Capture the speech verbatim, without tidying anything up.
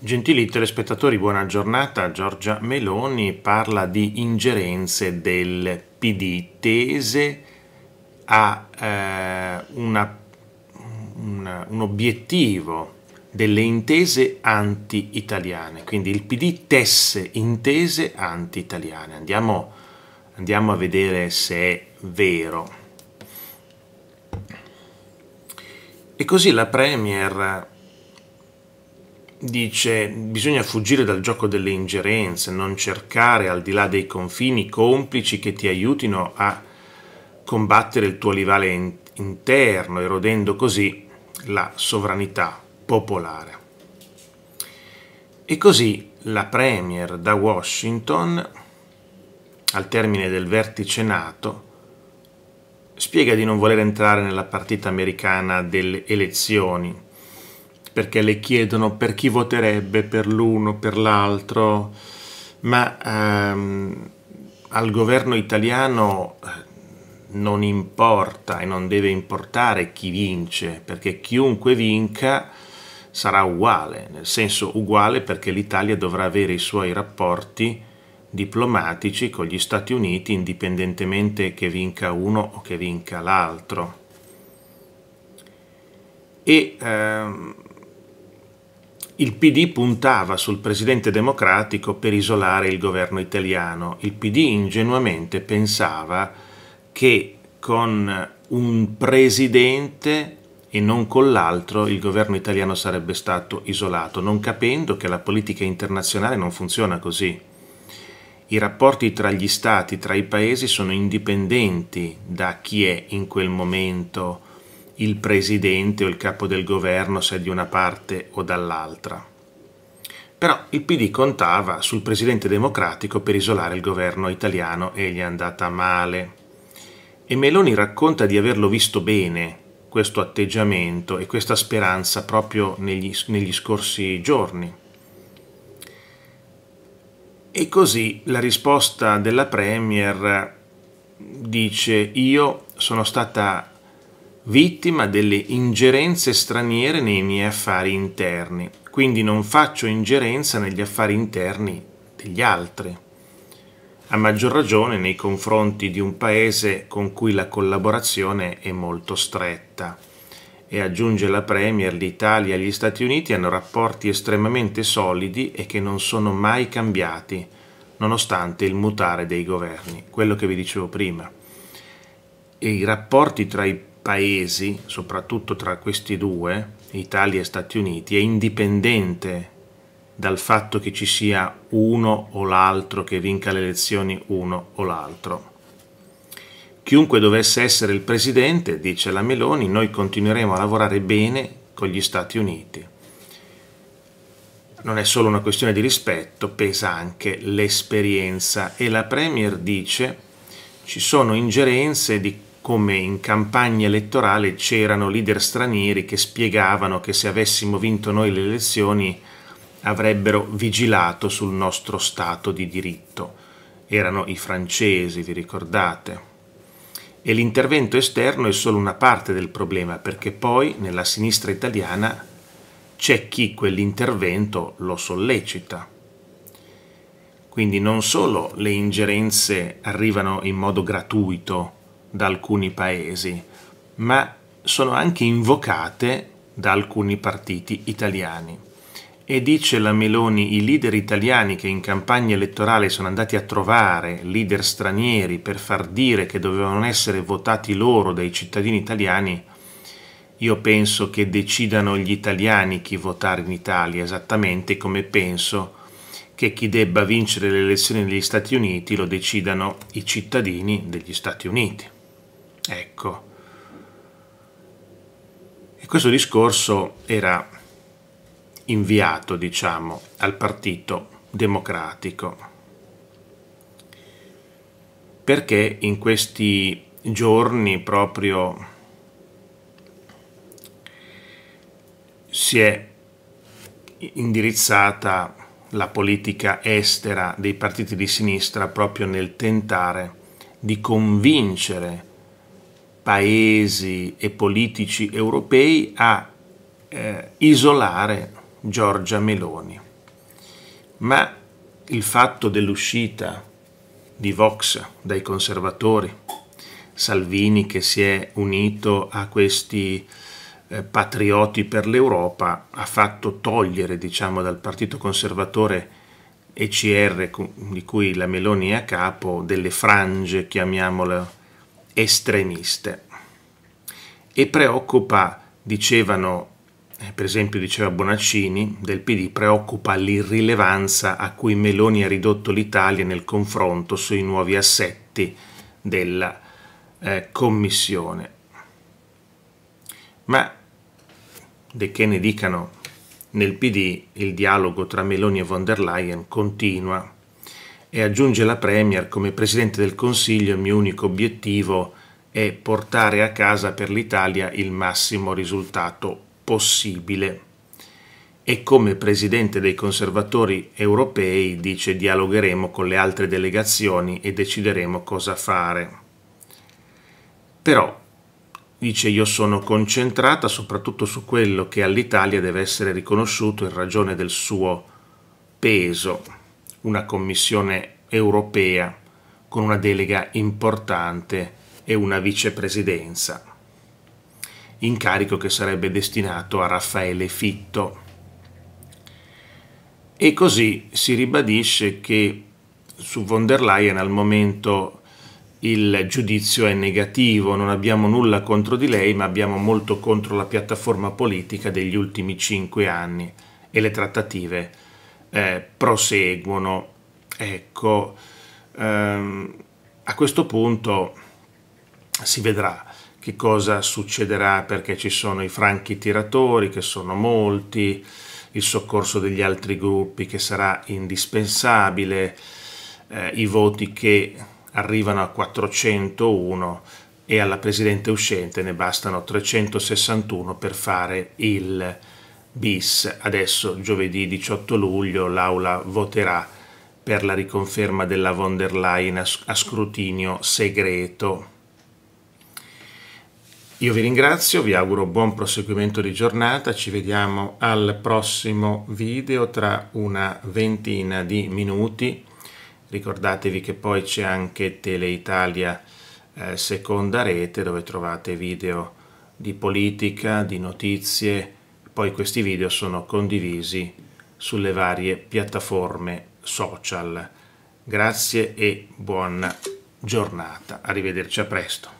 Gentili telespettatori, buona giornata. Giorgia Meloni parla di ingerenze del P D, tese a eh, una, una, un obiettivo delle intese anti-italiane, quindi il P D tesse intese anti-italiane. Andiamo, andiamo a vedere se è vero. E così la Premier dice: bisogna fuggire dal gioco delle ingerenze, non cercare al di là dei confini complici che ti aiutino a combattere il tuo rivale interno, erodendo così la sovranità popolare. E così la Premier da Washington, al termine del vertice Nato, spiega di non voler entrare nella partita americana delle elezioni, perché le chiedono per chi voterebbe, per l'uno, per l'altro, ma ehm, al governo italiano non importa e non deve importare chi vince, perché chiunque vinca sarà uguale, nel senso uguale perché l'Italia dovrà avere i suoi rapporti diplomatici con gli Stati Uniti indipendentemente che vinca uno o che vinca l'altro. E ehm, il P D puntava sul presidente democratico per isolare il governo italiano. Il P D ingenuamente pensava che con un presidente e non con l'altro il governo italiano sarebbe stato isolato, non capendo che la politica internazionale non funziona così. I rapporti tra gli stati, tra i paesi, sono indipendenti da chi è in quel momento il presidente o il capo del governo, se è di una parte o dall'altra. Però il P D contava sul presidente democratico per isolare il governo italiano e gli è andata male. E Meloni racconta di averlo visto bene, questo atteggiamento e questa speranza, proprio negli, negli scorsi giorni. E così la risposta della Premier dice: io sono stata vittima delle ingerenze straniere nei miei affari interni, quindi non faccio ingerenza negli affari interni degli altri, a maggior ragione nei confronti di un paese con cui la collaborazione è molto stretta. E aggiunge la Premier, l'Italia e gli Stati Uniti hanno rapporti estremamente solidi e che non sono mai cambiati, nonostante il mutare dei governi, quello che vi dicevo prima. E i rapporti tra i paesi, soprattutto tra questi due, Italia e Stati Uniti, è indipendente dal fatto che ci sia uno o l'altro, che vinca le elezioni uno o l'altro. Chiunque dovesse essere il presidente, dice la Meloni, noi continueremo a lavorare bene con gli Stati Uniti. Non è solo una questione di rispetto, pesa anche l'esperienza. E la Premier dice: ci sono ingerenze di come in campagna elettorale c'erano leader stranieri che spiegavano che se avessimo vinto noi le elezioni avrebbero vigilato sul nostro Stato di diritto. Erano i francesi, vi ricordate? E l'intervento esterno è solo una parte del problema, perché poi nella sinistra italiana c'è chi quell'intervento lo sollecita. Quindi non solo le ingerenze arrivano in modo gratuito da alcuni paesi, ma sono anche invocate da alcuni partiti italiani. E dice la Meloni: i leader italiani che in campagna elettorale sono andati a trovare leader stranieri per far dire che dovevano essere votati loro dai cittadini italiani, io penso che decidano gli italiani chi votare in Italia, esattamente come penso che chi debba vincere le elezioni negli Stati Uniti lo decidano i cittadini degli Stati Uniti. Ecco, e questo discorso era inviato, diciamo, al Partito Democratico, perché in questi giorni proprio si è indirizzata la politica estera dei partiti di sinistra proprio nel tentare di convincere paesi e politici europei a eh, isolare Giorgia Meloni. ma il fatto dell'uscita di Vox dai conservatori, Salvini che si è unito a questi eh, patrioti per l'Europa, ha fatto togliere, diciamo, dal partito conservatore E C R, di cui la Meloni è a capo, delle frange, chiamiamole, estremiste. E preoccupa, dicevano, per esempio diceva Bonaccini del P D, preoccupa l'irrilevanza a cui Meloni ha ridotto l'Italia nel confronto sui nuovi assetti della eh, Commissione. Ma, de che ne dicano, nel P D il dialogo tra Meloni e von der Leyen continua, e aggiunge la Premier: come Presidente del Consiglio il mio unico obiettivo è portare a casa per l'Italia il massimo risultato possibile, e come Presidente dei Conservatori Europei, dice, dialogheremo con le altre delegazioni e decideremo cosa fare. Però, dice, io sono concentrata soprattutto su quello che all'Italia deve essere riconosciuto in ragione del suo peso, una Commissione europea con una delega importante e una vicepresidenza, incarico che sarebbe destinato a Raffaele Fitto. E così si ribadisce che su von der Leyen al momento il giudizio è negativo: non abbiamo nulla contro di lei, ma abbiamo molto contro la piattaforma politica degli ultimi cinque anni, e le trattative eh, proseguono. Ecco, ehm, a questo punto si vedrà che cosa succederà, perché ci sono i franchi tiratori, che sono molti, il soccorso degli altri gruppi che sarà indispensabile, eh, i voti che arrivano a quattrocentouno e alla Presidente uscente ne bastano trecentosessantuno per fare il bis. Adesso giovedì diciotto luglio l'Aula voterà per la riconferma della von der Leyen a scrutinio segreto. Io vi ringrazio, vi auguro buon proseguimento di giornata, ci vediamo al prossimo video tra una ventina di minuti. Ricordatevi che poi c'è anche Tele Italia eh, seconda rete, dove trovate video di politica, di notizie, poi questi video sono condivisi sulle varie piattaforme social. Grazie e buona giornata, arrivederci, a presto.